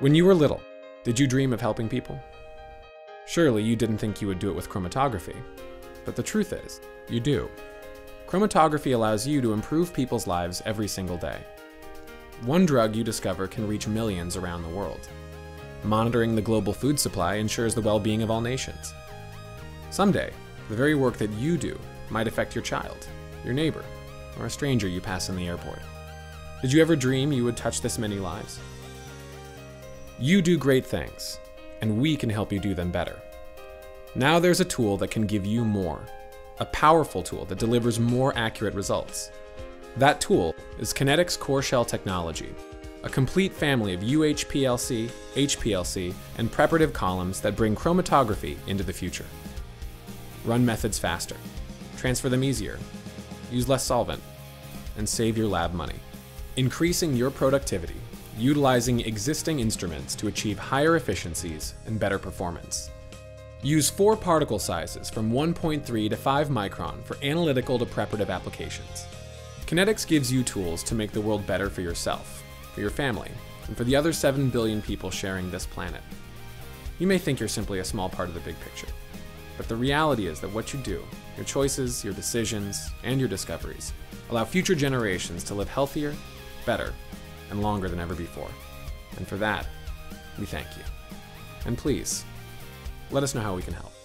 When you were little, did you dream of helping people? Surely you didn't think you would do it with chromatography, but the truth is, you do. Chromatography allows you to improve people's lives every single day. One drug you discover can reach millions around the world. Monitoring the global food supply ensures the well-being of all nations. Someday, the very work that you do might affect your child, your neighbor, or a stranger you pass in the airport. Did you ever dream you would touch this many lives? You do great things, and we can help you do them better. Now there's a tool that can give you more, a powerful tool that delivers more accurate results. That tool is Kinetex CoreShell technology, a complete family of UHPLC, HPLC, and preparative columns that bring chromatography into the future. Run methods faster, transfer them easier, use less solvent, and save your lab money, increasing your productivity. Utilizing existing instruments to achieve higher efficiencies and better performance. Use 4 particle sizes from 1.3 to 5 micron for analytical to preparative applications. Kinetex gives you tools to make the world better for yourself, for your family, and for the other 7 billion people sharing this planet. You may think you're simply a small part of the big picture, but the reality is that what you do, your choices, your decisions, and your discoveries, allow future generations to live healthier, better, and longer than ever before. And for that, we thank you. And please, let us know how we can help.